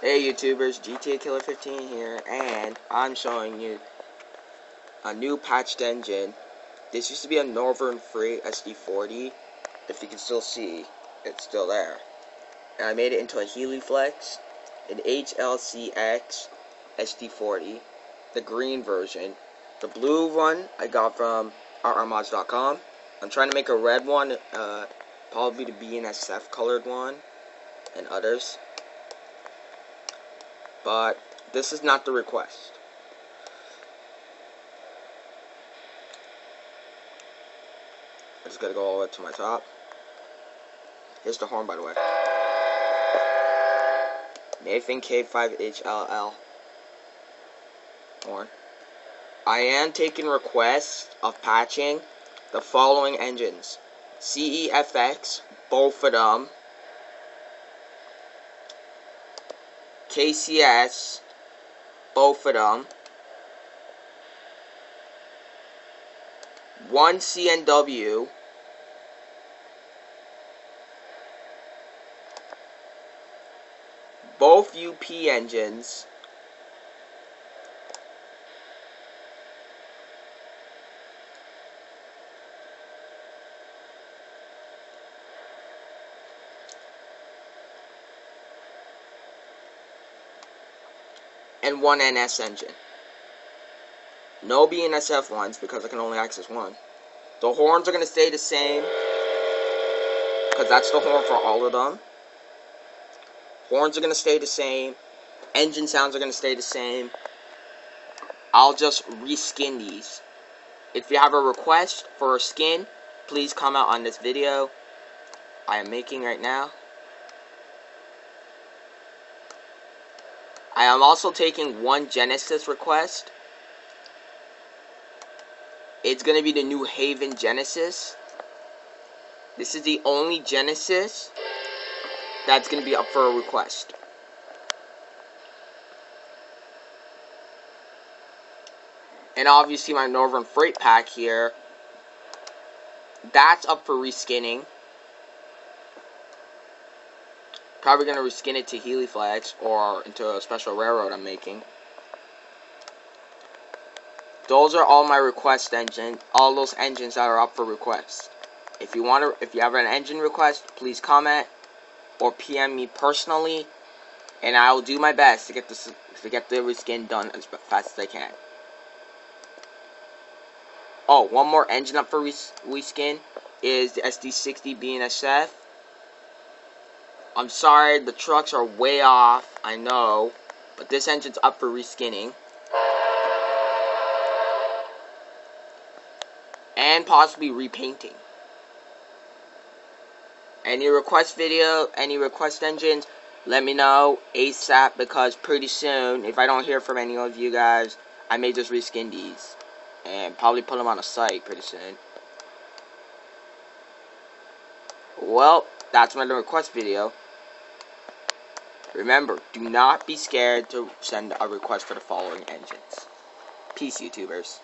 Hey YouTubers, GTA killer 15 here, and I'm showing you a new patched engine. This used to be a Northern Freight SD40. If you can still see, it's still there. And I made it into a Heliflex, an HLCX SD40, the green version. The blue one I got from RRmods.com. I'm trying to make a red one, probably the BNSF colored one, and others. But this is not the request. I just gotta go all the way up to my top. Here's the horn, by the way. Nathan K5HLL horn. I am taking requests of patching the following engines: CEFX, both of them, KCS, both of them, one CNW, both UP engines, and one NS engine. No BNSF ones because I can only access one. The horns are going to stay the same because that's the horn for all of them. Horns are going to stay the same. Engine sounds are going to stay the same. I'll just reskin these. If you have a request for a skin, please comment on this video I am making right now. I am also taking one Genesis request. It's going to be the New Haven Genesis. This is the only Genesis that's going to be up for a request. And obviously my Northern Freight pack here, that's up for reskinning. Probably going to reskin it to Heliflex or into a special railroad I'm making. Those are all my request engine, all those engines that are up for request. If you want to, if you have an engine request, please comment or PM me personally, and I will do my best to get this, to get the reskin done as fast as I can. Oh, one more engine up for reskin is the SD60 BNSF. I'm sorry, the trucks are way off, I know, but this engine's up for reskinning. And possibly repainting. Any request video, any request engines, let me know ASAP, because pretty soon, if I don't hear from any of you guys, I may just reskin these and probably put them on a site pretty soon. Well, that's my request video. Remember, do not be scared to send a request for the following engines. Peace, YouTubers.